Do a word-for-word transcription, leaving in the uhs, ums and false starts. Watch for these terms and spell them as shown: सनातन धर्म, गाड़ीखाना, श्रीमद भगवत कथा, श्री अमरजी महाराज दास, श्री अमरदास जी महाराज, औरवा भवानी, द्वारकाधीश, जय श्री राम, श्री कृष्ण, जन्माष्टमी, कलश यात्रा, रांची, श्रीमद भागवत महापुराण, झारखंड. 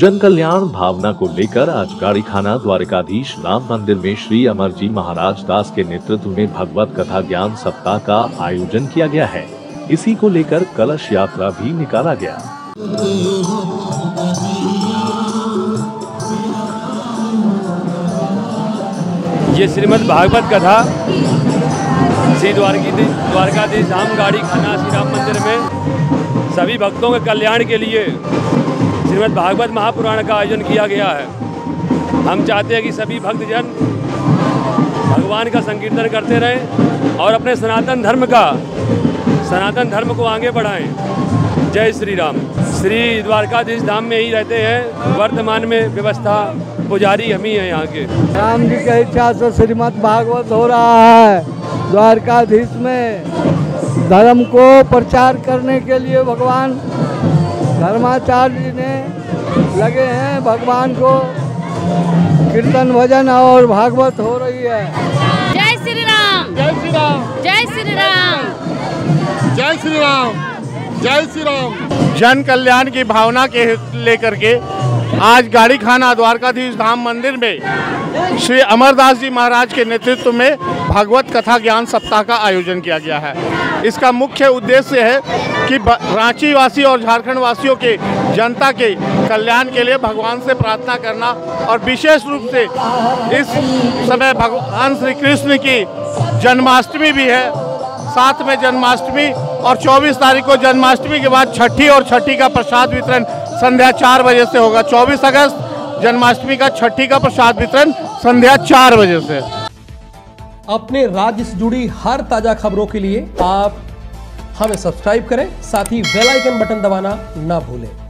जन कल्याण भावना को लेकर आज गाड़ीखाना द्वारकाधीश राम मंदिर में श्री अमरजी महाराज दास के नेतृत्व में भगवत कथा ज्ञान सप्ताह का आयोजन किया गया है। इसी को लेकर कलश यात्रा भी निकाला गया। ये श्रीमद भागवत कथा श्री द्वारकाधीश धाम गाड़ीखाना श्री राम मंदिर में सभी भक्तों के कल्याण के लिए श्रीमद भागवत महापुराण का आयोजन किया गया है। हम चाहते हैं कि सभी भक्तजन भगवान का संकीर्तन करते रहें और अपने सनातन धर्म का सनातन धर्म को आगे बढ़ाएं। जय श्री राम। श्री द्वारकाधीश धाम में ही रहते हैं। वर्तमान में व्यवस्था पुजारी हम ही हैं यहाँ के। राम जी की इच्छा से श्रीमद भागवत हो रहा है। द्वारकाधीश में धर्म को प्रचार करने के लिए भगवान धर्माचार्य जी ने लगे हैं। भगवान को कीर्तन भजन और भागवत हो रही है। जय श्री राम। जय श्री राम। जय श्री राम। जय श्री राम। जय श्री राम। जन कल्याण की भावना के लेकर के आज गाड़ीखाना द्वारकाधीश धाम मंदिर में श्री अमरदास जी महाराज के नेतृत्व में भागवत कथा ज्ञान सप्ताह का आयोजन किया गया है। इसका मुख्य उद्देश्य है कि रांची वासी और झारखंड वासियों के जनता के कल्याण के लिए भगवान से प्रार्थना करना और विशेष रूप से इस समय भगवान श्री कृष्ण की जन्माष्टमी भी है। साथ में जन्माष्टमी और चौबीस तारीख को जन्माष्टमी के बाद छठी और छठी का प्रसाद वितरण संध्या चार बजे से होगा। चौबीस अगस्त जन्माष्टमी का छठी का प्रसाद वितरण संध्या चार बजे से। अपने राज्य से जुड़ी हर ताजा खबरों के लिए आप हमें सब्सक्राइब करें, साथ ही बेल आइकन बटन दबाना ना भूलें।